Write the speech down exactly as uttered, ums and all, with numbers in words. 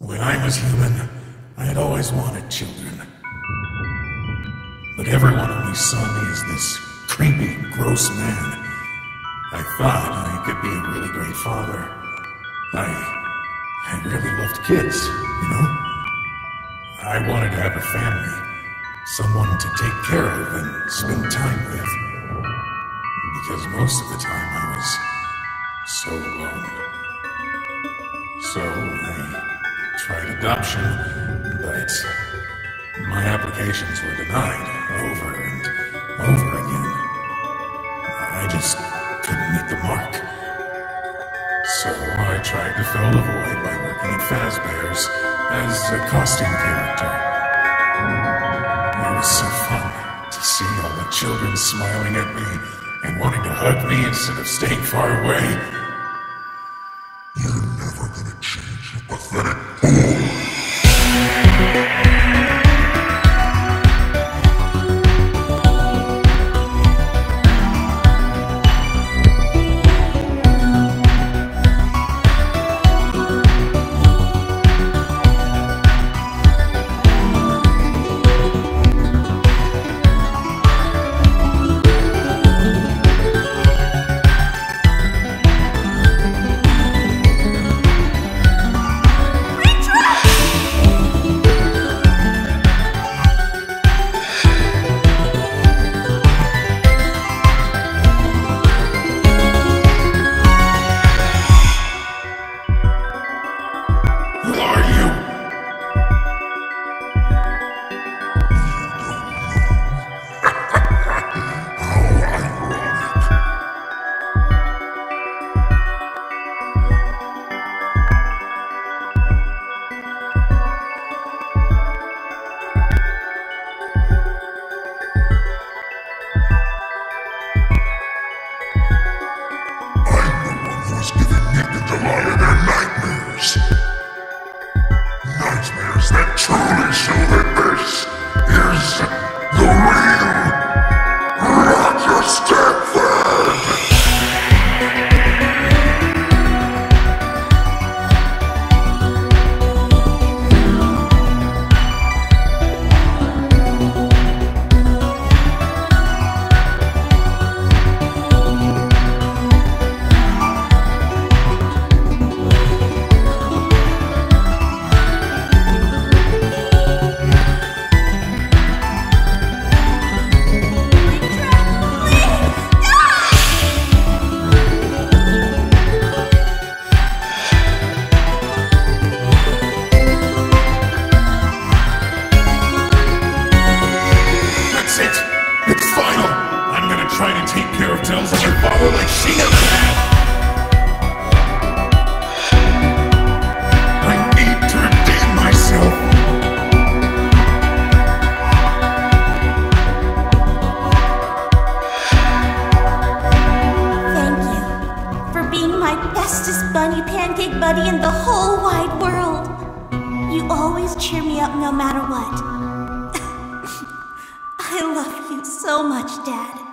When I was human, I had always wanted children. But everyone only saw me as this creepy, gross man. I thought I could be a really great father. I... I really loved kids, you know? I wanted to have a family. Someone to take care of and spend time with. Because most of the time I was... so alone. So I... tried adoption, but my applications were denied over and over again. I just couldn't hit the mark. So I tried to fill the void by working at Fazbear's as a costume character. It was so fun to see all the children smiling at me and wanting to hug me instead of staying far away. You're never gonna change, you pathetic. So much, Dad.